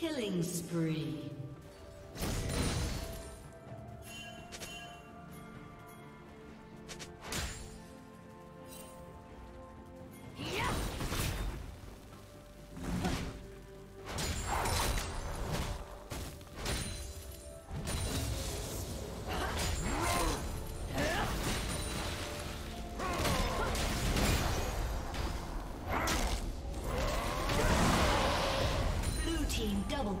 Killing spree. Double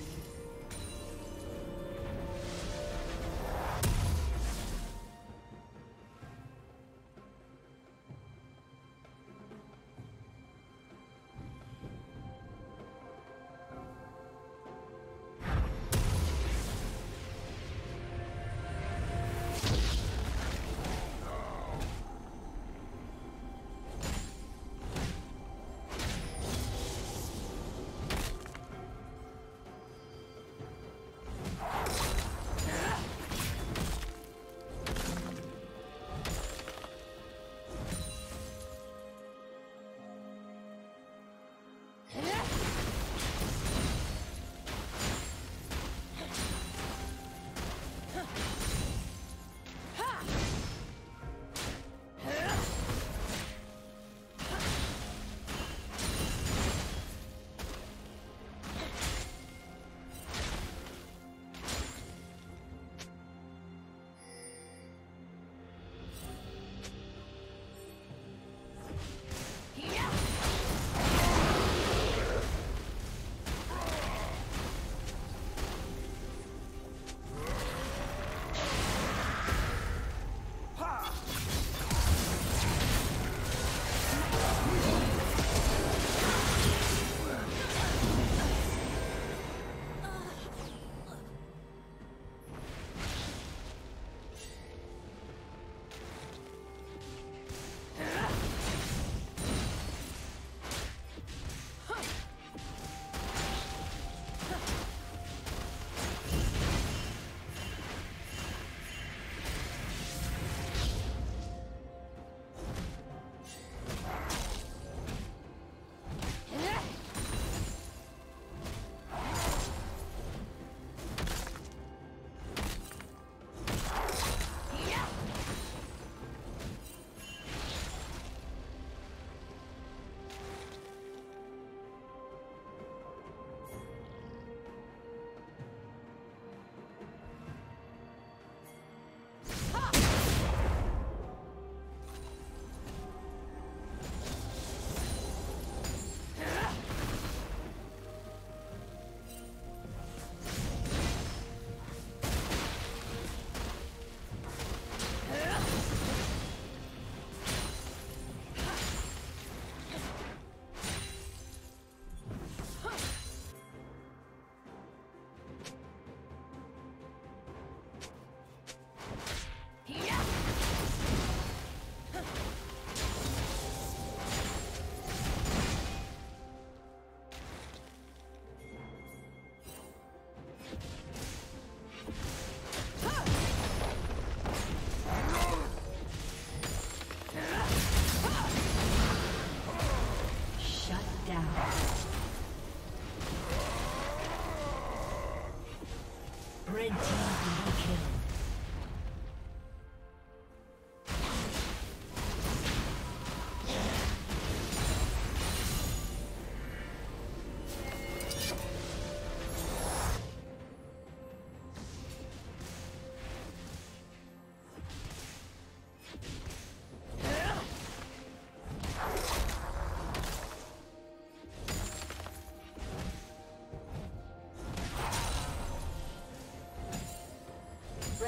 The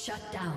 Shut down.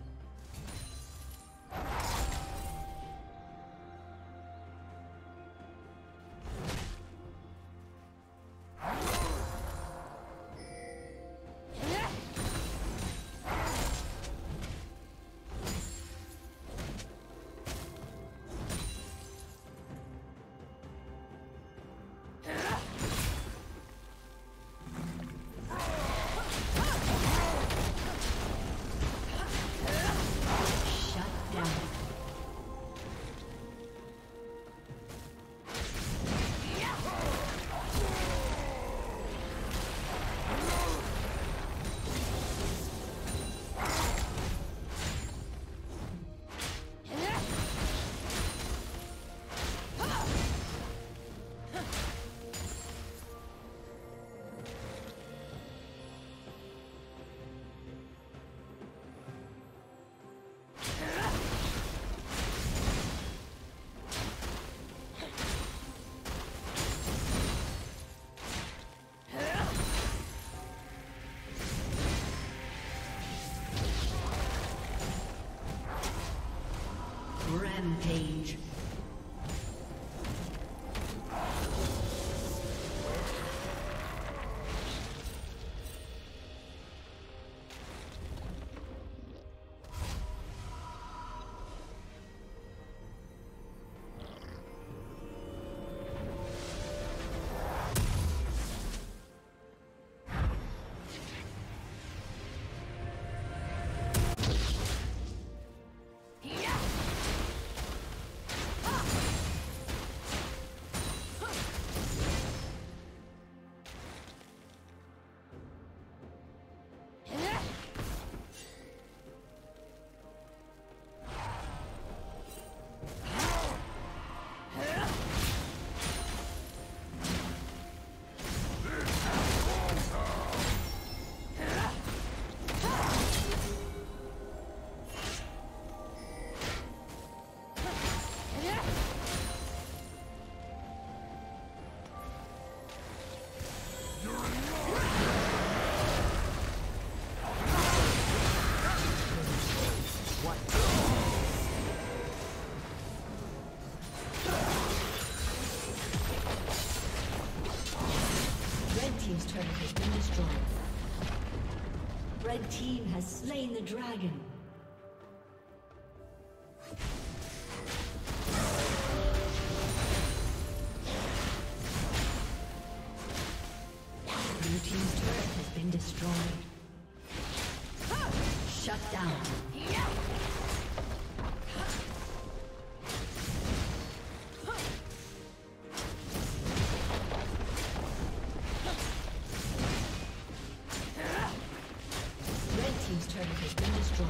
Yeah. turret has been destroyed. Red team has slain the dragon. Blue team's turret has been destroyed. Shut down. Red team's turret has been destroyed.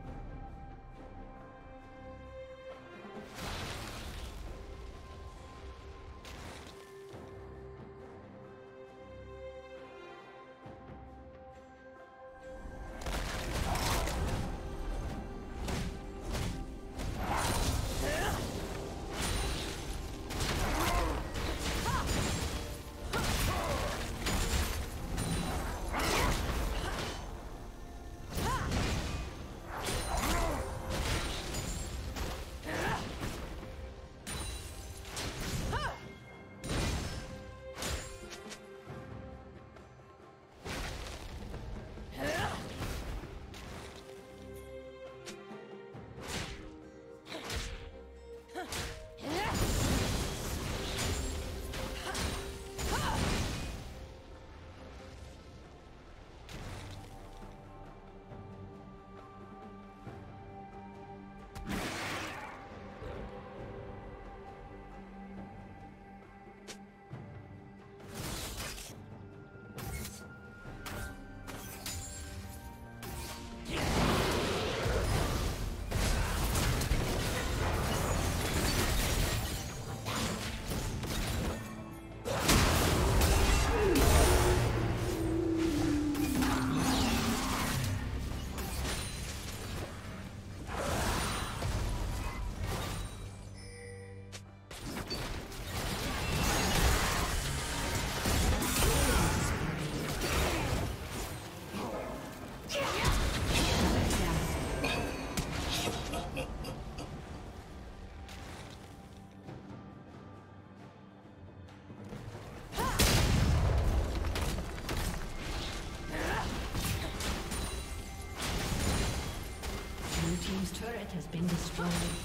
Turret has been destroyed.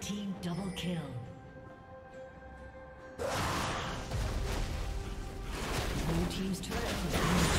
Team double kill. Blue team's turret has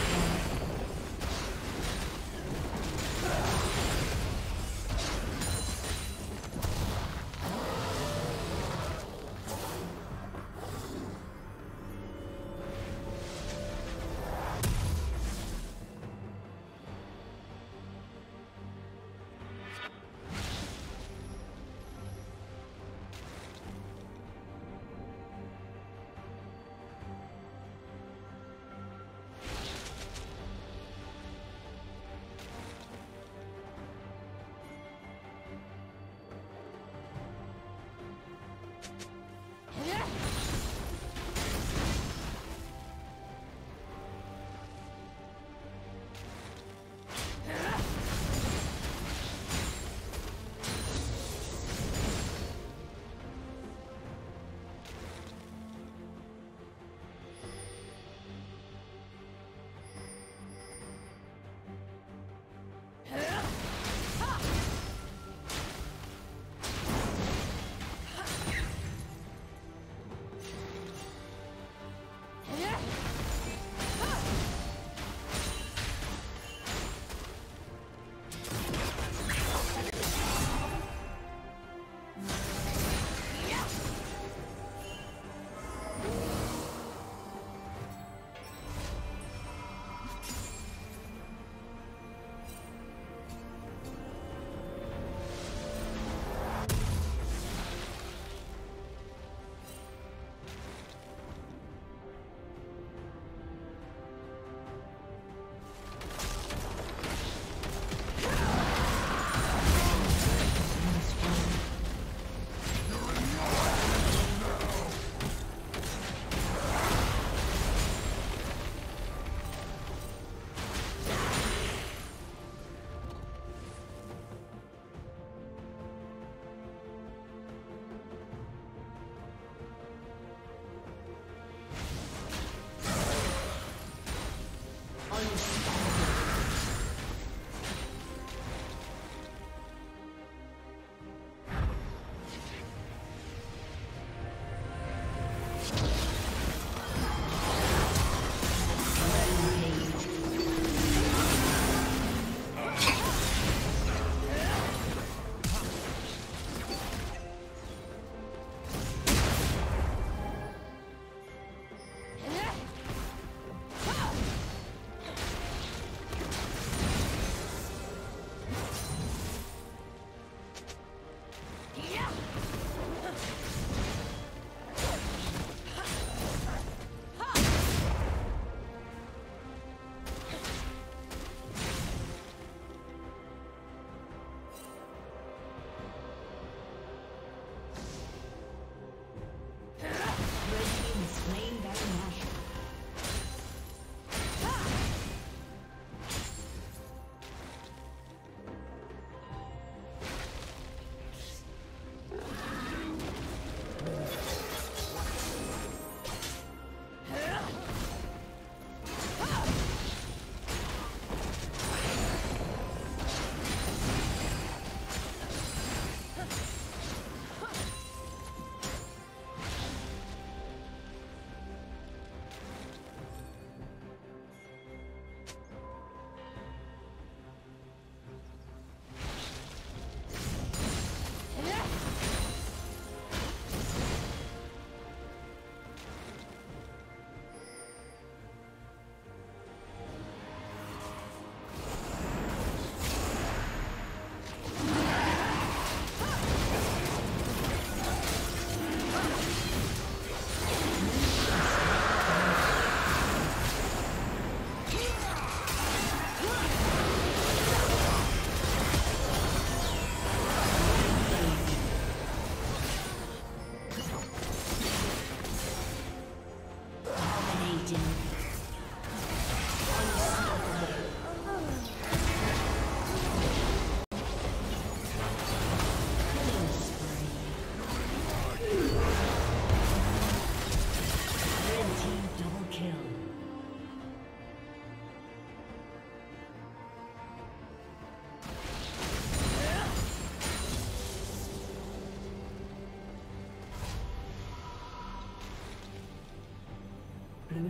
Blue